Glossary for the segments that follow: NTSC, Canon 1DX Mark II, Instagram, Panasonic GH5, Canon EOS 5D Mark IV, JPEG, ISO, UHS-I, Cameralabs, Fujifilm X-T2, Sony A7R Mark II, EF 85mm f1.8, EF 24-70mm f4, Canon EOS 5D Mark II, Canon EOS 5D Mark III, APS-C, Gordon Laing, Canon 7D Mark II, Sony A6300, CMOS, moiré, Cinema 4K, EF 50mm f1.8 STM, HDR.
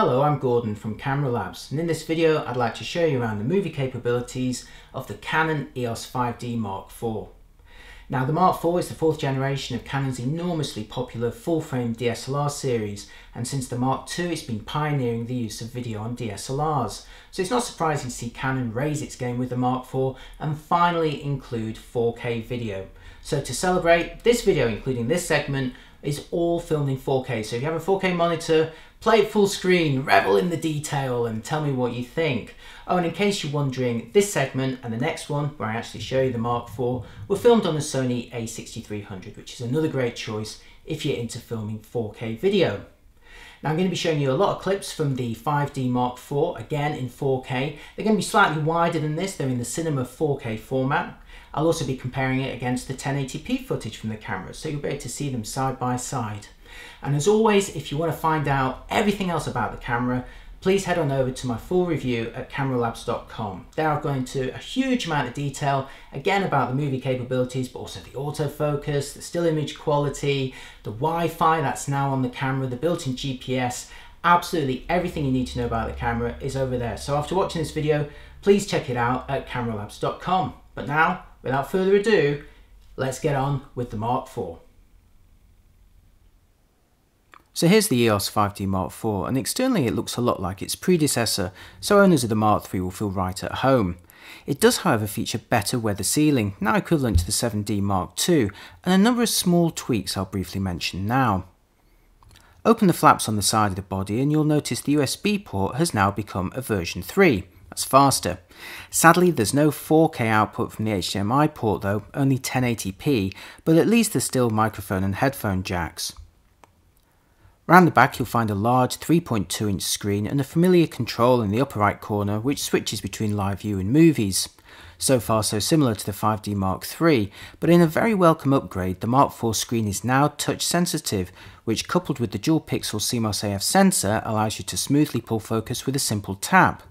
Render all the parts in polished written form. Hello, I'm Gordon from Cameralabs, and in this video I'd like to show you around the movie capabilities of the Canon EOS 5D Mark IV. Now the Mark IV is the fourth generation of Canon's enormously popular full-frame DSLR series, and since the Mark II it's been pioneering the use of video on DSLRs, so it's not surprising to see Canon raise its game with the Mark IV and finally include 4K video. So to celebrate, this video, including this segment, is all filmed in 4K, so if you have a 4K monitor, play it full screen, revel in the detail and tell me what you think. Oh, and in case you're wondering, this segment and the next one, where I actually show you the Mark IV, were filmed on the Sony A6300, which is another great choice if you're into filming 4K video. Now I'm going to be showing you a lot of clips from the 5D Mark IV, again in 4K. They're going to be slightly wider than this, they're in the Cinema 4K format. I'll also be comparing it against the 1080p footage from the camera, so you'll be able to see them side by side. And as always, if you want to find out everything else about the camera, please head on over to my full review at cameralabs.com. There I've gone into a huge amount of detail, again about the movie capabilities, but also the autofocus, the still image quality, the Wi-Fi that's now on the camera, the built-in GPS, absolutely everything you need to know about the camera is over there. So after watching this video, please check it out at cameralabs.com. But now, without further ado, let's get on with the Mark IV. So here's the EOS 5D Mark IV, and externally it looks a lot like its predecessor, so owners of the Mark III will feel right at home. It does however feature better weather sealing, now equivalent to the 7D Mark II, and a number of small tweaks I'll briefly mention now. Open the flaps on the side of the body and you'll notice the USB port has now become a version 3, that's faster. Sadly there's no 4K output from the HDMI port though, only 1080p, but at least there's still microphone and headphone jacks. Round the back you'll find a large 3.2 inch screen and a familiar control in the upper right corner which switches between live view and movies. So far so similar to the 5D Mark III, but in a very welcome upgrade the Mark IV screen is now touch sensitive, which coupled with the dual pixel CMOS AF sensor allows you to smoothly pull focus with a simple tap.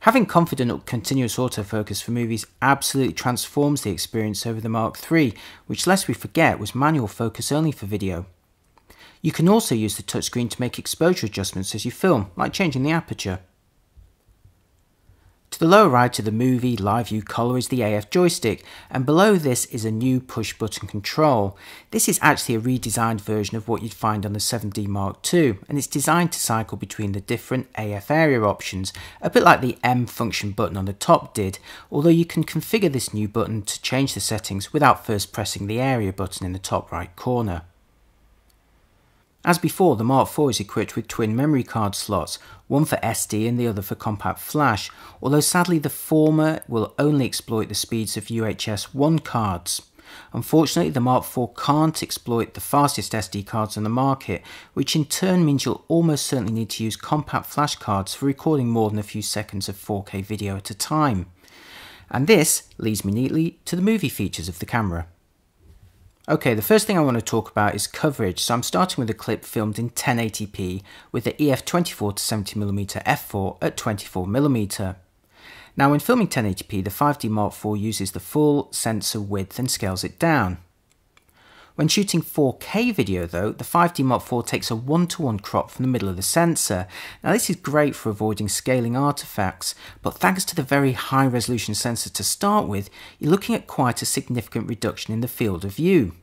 Having confident continuous autofocus for movies absolutely transforms the experience over the Mark III, which lest we forget was manual focus only for video. You can also use the touchscreen to make exposure adjustments as you film, like changing the aperture. To the lower right of the movie live view collar is the AF joystick, and below this is a new push button control. This is actually a redesigned version of what you'd find on the 7D Mark II, and it's designed to cycle between the different AF area options, a bit like the M function button on the top did, although you can configure this new button to change the settings without first pressing the area button in the top right corner. As before, the Mark IV is equipped with twin memory card slots, one for SD and the other for compact flash, although sadly the former will only exploit the speeds of UHS-I cards. Unfortunately, the Mark IV can't exploit the fastest SD cards on the market, which in turn means you'll almost certainly need to use compact flash cards for recording more than a few seconds of 4K video at a time. And this leads me neatly to the movie features of the camera. Okay, the first thing I want to talk about is coverage, so I'm starting with a clip filmed in 1080p with the EF 24-70mm f4 at 24mm. Now when filming 1080p, the 5D Mark IV uses the full sensor width and scales it down. When shooting 4K video though, the 5D Mark IV takes a 1-to-1 crop from the middle of the sensor. Now this is great for avoiding scaling artifacts, but thanks to the very high resolution sensor to start with, you're looking at quite a significant reduction in the field of view.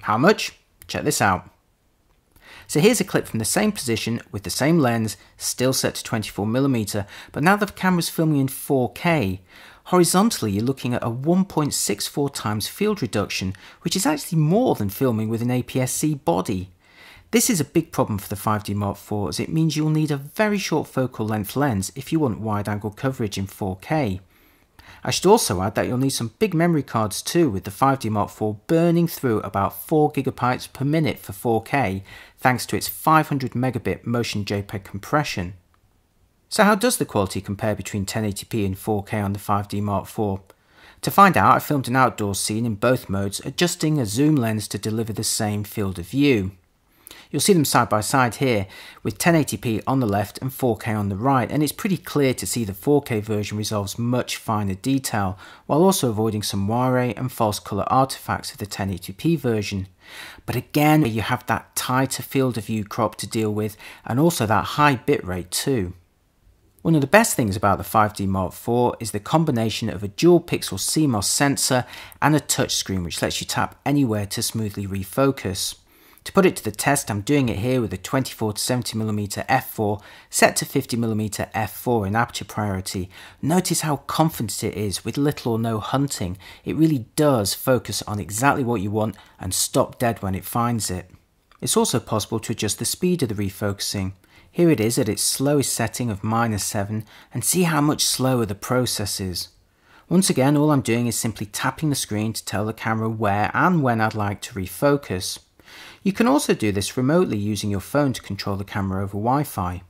How much? Check this out. So here's a clip from the same position with the same lens, still set to 24mm, but now the camera's filming in 4K. Horizontally you're looking at a 1.64 times field reduction, which is actually more than filming with an APS-C body. This is a big problem for the 5D Mark IV as it means you'll need a very short focal length lens if you want wide angle coverage in 4K. I should also add that you'll need some big memory cards too, with the 5D Mark IV burning through about 4 GB per minute for 4K thanks to its 500 megabit motion JPEG compression. So how does the quality compare between 1080p and 4K on the 5D Mark IV? To find out, I filmed an outdoor scene in both modes, adjusting a zoom lens to deliver the same field of view. You'll see them side by side here with 1080p on the left and 4K on the right, and it's pretty clear to see the 4K version resolves much finer detail while also avoiding some moiré and false colour artifacts of the 1080p version. But again, you have that tighter field of view crop to deal with and also that high bitrate too. One of the best things about the 5D Mark IV is the combination of a dual pixel CMOS sensor and a touchscreen which lets you tap anywhere to smoothly refocus. To put it to the test, I'm doing it here with a 24-70mm f4 set to 50mm f4 in aperture priority. Notice how confident it is with little or no hunting. It really does focus on exactly what you want and stop dead when it finds it. It's also possible to adjust the speed of the refocusing. Here it is at its slowest setting of -7 and see how much slower the process is. Once again, all I'm doing is simply tapping the screen to tell the camera where and when I'd like to refocus. You can also do this remotely using your phone to control the camera over Wi-Fi.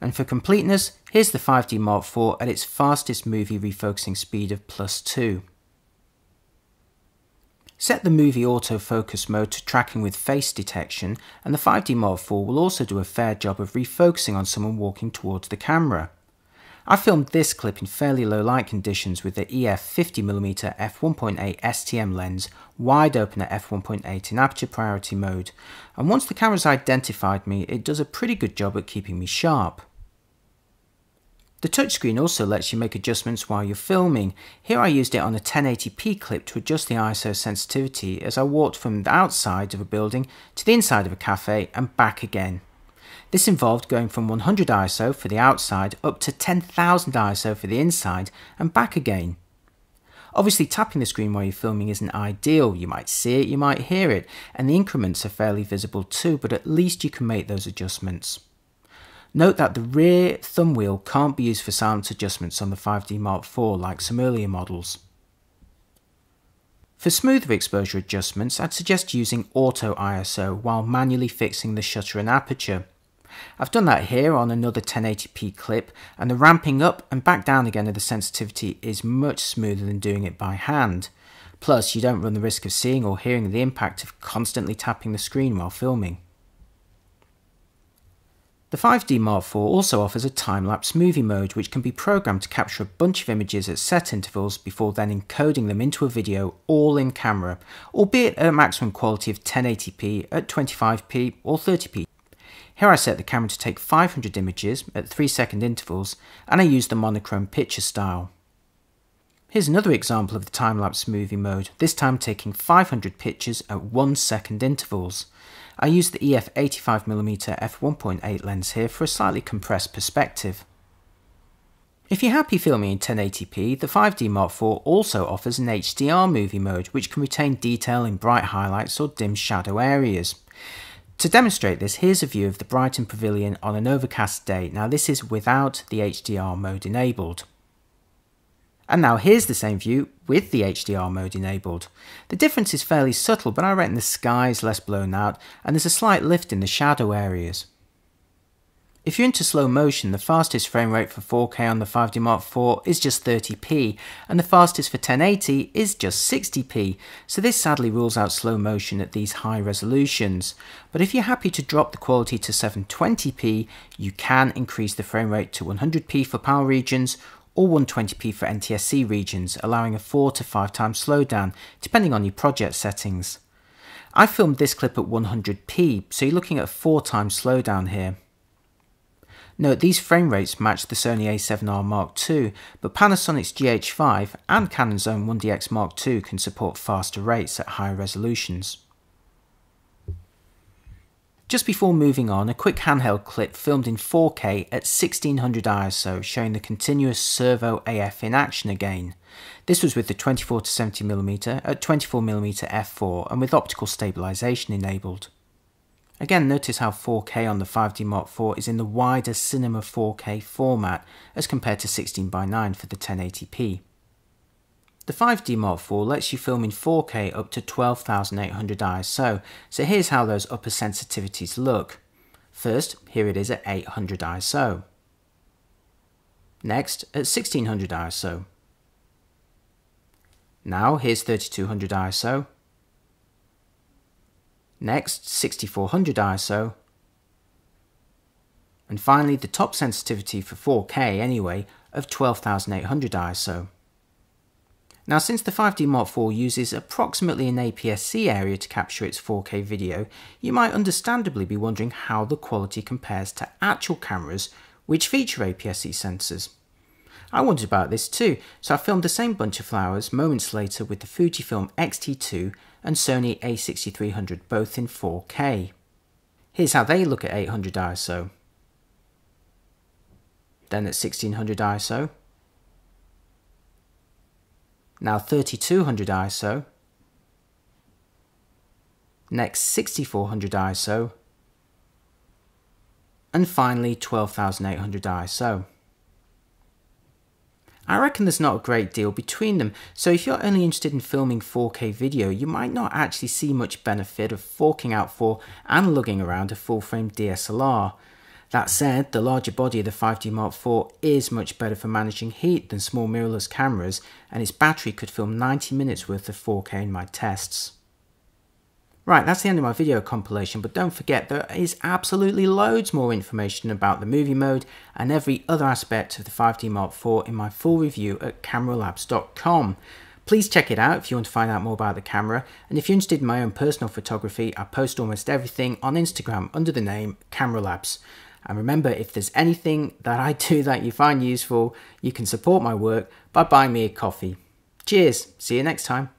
And for completeness, here's the 5D Mark IV at its fastest movie refocusing speed of +2. Set the movie autofocus mode to tracking with face detection, and the 5D Mark IV will also do a fair job of refocusing on someone walking towards the camera. I filmed this clip in fairly low light conditions with the EF 50mm f1.8 STM lens wide open at f1.8 in aperture priority mode, and once the camera's identified me, it does a pretty good job at keeping me sharp. The touchscreen also lets you make adjustments while you're filming. Here I used it on a 1080p clip to adjust the ISO sensitivity as I walked from the outside of a building to the inside of a cafe and back again. This involved going from 100 ISO for the outside up to 10,000 ISO for the inside and back again. Obviously, tapping the screen while you're filming isn't ideal. You might see it, you might hear it, and the increments are fairly visible too, but at least you can make those adjustments. Note that the rear thumb wheel can't be used for silence adjustments on the 5D Mark IV like some earlier models. For smoother exposure adjustments, I'd suggest using auto ISO while manually fixing the shutter and aperture. I've done that here on another 1080p clip, and the ramping up and back down again of the sensitivity is much smoother than doing it by hand. Plus, you don't run the risk of seeing or hearing the impact of constantly tapping the screen while filming. The 5D Mark IV also offers a time-lapse movie mode, which can be programmed to capture a bunch of images at set intervals before then encoding them into a video all in camera, albeit at a maximum quality of 1080p at 25p or 30p. Here I set the camera to take 500 images at 3-second intervals, and I use the monochrome picture style. Here's another example of the time-lapse movie mode, this time taking 500 pictures at 1-second intervals. I used the EF 85mm f1.8 lens here for a slightly compressed perspective. If you're happy filming in 1080p, the 5D Mark IV also offers an HDR movie mode, which can retain detail in bright highlights or dim shadow areas. To demonstrate this, here's a view of the Brighton Pavilion on an overcast day. Now this is without the HDR mode enabled. And now here's the same view with the HDR mode enabled. The difference is fairly subtle, but I reckon the sky is less blown out and there's a slight lift in the shadow areas. If you're into slow motion, the fastest frame rate for 4K on the 5D Mark IV is just 30p, and the fastest for 1080 is just 60p, so this sadly rules out slow motion at these high resolutions. But if you're happy to drop the quality to 720p, you can increase the frame rate to 100p for PAL regions, or 120p for NTSC regions, allowing a 4 to 5 times slowdown, depending on your project settings. I filmed this clip at 100p, so you're looking at a 4 times slowdown here. Note these frame rates match the Sony A7R Mark II, but Panasonic's GH5 and Canon's own 1DX Mark II can support faster rates at higher resolutions. Just before moving on, a quick handheld clip filmed in 4K at 1600 ISO showing the continuous servo AF in action again. This was with the 24-70mm at 24mm f4 and with optical stabilisation enabled. Again, notice how 4K on the 5D Mark IV is in the wider Cinema 4K format as compared to 16:9 for the 1080p. The 5D Mark IV lets you film in 4K up to 12,800 ISO, so here's how those upper sensitivities look. First, here it is at 800 ISO. Next, at 1600 ISO. Now, here's 3200 ISO. Next, 6400 ISO. And finally, the top sensitivity for 4K anyway of 12800 ISO. Now, since the 5D Mark IV uses approximately an APS-C area to capture its 4K video, you might understandably be wondering how the quality compares to actual cameras which feature APS-C sensors. I wondered about this too, so I filmed the same bunch of flowers moments later with the Fujifilm X-T2 and Sony A6300, both in 4K. Here's how they look at 800 ISO. Then at 1600 ISO. Now 3200 ISO, next 6400 ISO, and finally 12800 ISO. I reckon there's not a great deal between them, so if you're only interested in filming 4K video, you might not actually see much benefit of forking out for and lugging around a full-frame DSLR. That said, the larger body of the 5D Mark IV is much better for managing heat than small mirrorless cameras, and its battery could film 90 minutes worth of 4K in my tests. Right, that's the end of my video compilation, but don't forget there is absolutely loads more information about the movie mode and every other aspect of the 5D Mark IV in my full review at Cameralabs.com. Please check it out if you want to find out more about the camera, and if you're interested in my own personal photography, I post almost everything on Instagram under the name Cameralabs. And remember, if there's anything that I do that you find useful, you can support my work by buying me a coffee. Cheers, see you next time.